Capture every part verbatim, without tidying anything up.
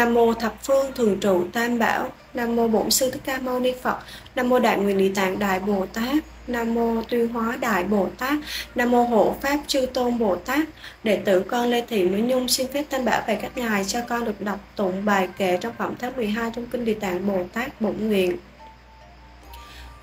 Nam mô thập phương thường trụ tam bảo. Nam mô bổn sư Thích Ca Mâu Ni Phật. Nam mô đại nguyện Địa Tạng đại Bồ Tát. Nam mô Tuyên Hóa đại Bồ Tát. Nam mô hộ pháp chư tôn Bồ Tát. Đệ tử con Lê Thị Mỹ Nhung xin phép tam bảo về các ngài cho con được đọc tụng bài kệ trong phẩm tháng mười hai trong kinh Địa Tạng Bồ Tát Bổn Nguyện.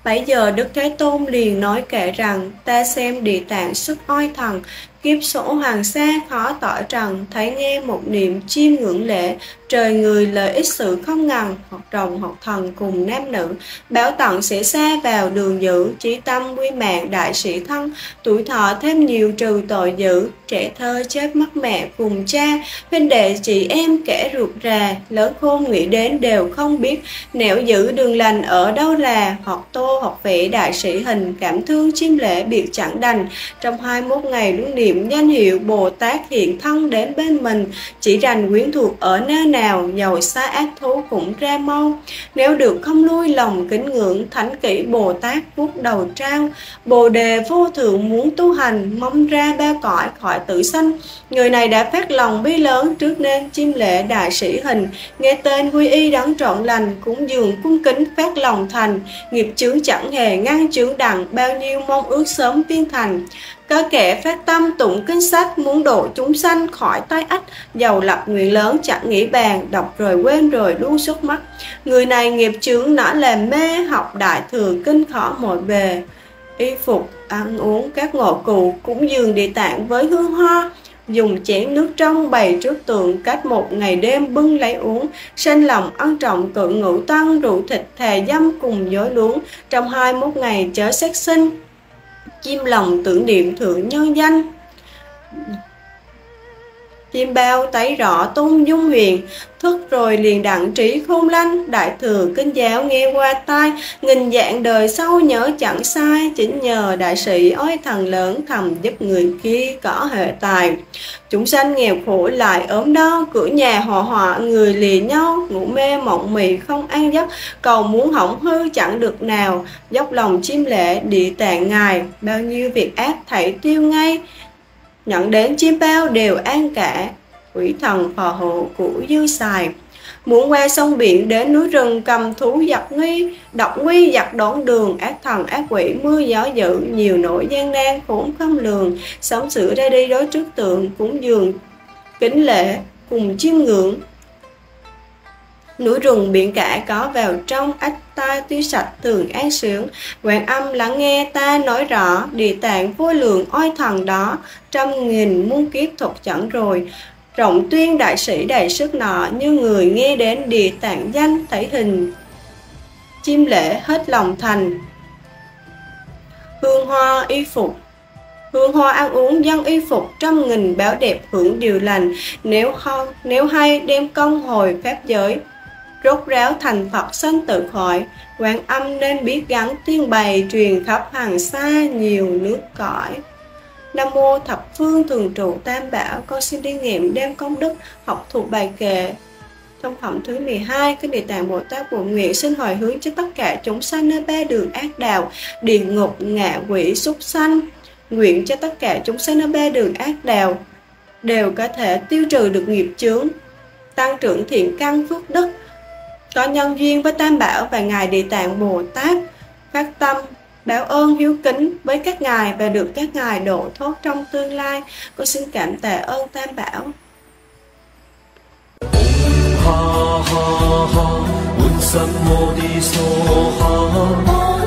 Bấy giờ Đức Thế Tôn liền nói kệ rằng: ta xem Địa Tạng sức oai thần, kiếp sổ hoàng sa khó tỏ trần. Thấy nghe một niệm chiêm ngưỡng lệ, trời người lợi ích sự không ngần. Hoặc rồng hoặc thần cùng nam nữ, báo tận sẽ xa vào đường dữ. Chí tâm quy mạng đại sĩ thân, tuổi thọ thêm nhiều trừ tội dữ. Trẻ thơ chết mất mẹ cùng cha, huynh đệ chị em kẻ ruột rà. Lớn khôn nghĩ đến đều không biết, nẻo giữ đường lành ở đâu là. Hoặc tô hoặc vẽ đại sĩ hình, cảm thương chiêm lễ biệt chẳng đành. Trong hai mươi mốt ngày lúc niệm danh hiệu Bồ Tát hiện thân đến bên mình, chỉ rành quyến thuộc ở nơi nào, giàu xa ác thú cũng ra mau. Nếu được không lui lòng kính ngưỡng, thánh kỷ Bồ Tát vuốt đầu trao. Bồ đề vô thượng muốn tu hành, mong ra ba cõi khỏi tử sanh. Người này đã phát lòng bi lớn, trước nên chiêm lễ đại sĩ hình. Nghe tên quy y đón trọn lành, cúng dường cung kính phát lòng thành. Nghiệp chướng chẳng hề ngăn chướng đặng, bao nhiêu mong ước sớm viên thành. Có kẻ phát tâm tụng kinh sách, muốn độ chúng sanh khỏi tai ách. Giàu lập nguyện lớn chẳng nghĩ bàn, đọc rồi quên rồi luôn xuất mắt. Người này nghiệp chướng nó làm mê, học đại thừa kinh khó mọi bề. Y phục, ăn uống các ngộ cụ, cúng dường Địa Tạng với hương hoa. Dùng chén nước trong bày trước tượng, cách một ngày đêm bưng lấy uống. Sinh lòng ân trọng cự ngũ tăng, rượu thịt thề dâm cùng dối luống. Trong hai mươi mốt ngày chớ sát sinh, chim lòng tưởng niệm thượng nhân danh. Chim bao tấy rõ tôn dung huyền, thức rồi liền đặng trí khôn lanh. Đại thừa kinh giáo nghe qua tai, nghìn dạng đời sau nhớ chẳng sai. Chính nhờ đại sĩ oai thần lớn, thầm giúp người kia có hệ tài. Chúng sanh nghèo khổ lại ốm đau, cửa nhà họ họa người lìa nhau. Ngủ mê mộng mị không ăn giấc, cầu muốn hỏng hư chẳng được nào. Dốc lòng chiêm lễ Địa Tạng ngài, bao nhiêu việc ác thảy tiêu ngay. Nhận đến chim bao đều an cả, quỷ thần phò hộ của dư xài. Muốn qua sông biển đến núi rừng, cầm thú giặc nguy, độc nguy giặc đón đường. Ác thần ác quỷ mưa gió dữ, nhiều nỗi gian nan khốn không lường. Sống sửa ra đi đối trước tượng, cúng dường kính lễ cùng chiêm ngưỡng. Núi rừng biển cả có vào trong, ách ta tuy sạch thường an sướng. Quảng Âm lắng nghe ta nói rõ, Địa Tạng vô lượng oai thần đó. Trăm nghìn muôn kiếp thuộc chẳng rồi, rộng tuyên đại sĩ đầy sức nọ. Như người nghe đến Địa Tạng danh, thấy hình chiêm lễ hết lòng thành. Hương hoa y phục, hương hoa ăn uống dân y phục, trăm nghìn báo đẹp hưởng điều lành. Nếu không nếu hay đem công hồi pháp giới, rốt ráo thành Phật sanh tự khỏi. Quán Âm nên biết gắn tuyên bày, truyền khắp hàng xa nhiều nước cõi. Nam mô thập phương thường trụ tam bảo. Con xin đi nghiệm đem công đức học thuộc bài kệ trong phẩm thứ mười hai kinh Địa Tạng Bồ Tát Bổn Nguyện, xin hồi hướng cho tất cả chúng sanh nơi ba đường ác đạo, địa ngục, ngạ quỷ, súc sanh. Nguyện cho tất cả chúng sanh nơi ba đường ác đạo đều có thể tiêu trừ được nghiệp chướng, tăng trưởng thiện căn phước đức, có nhân duyên với Tam Bảo và ngài Địa Tạng Bồ Tát, phát tâm báo ơn hiếu kính với các ngài và được các ngài độ thoát trong tương lai. Con xin cảm tạ ơn Tam Bảo. Ha ha ha,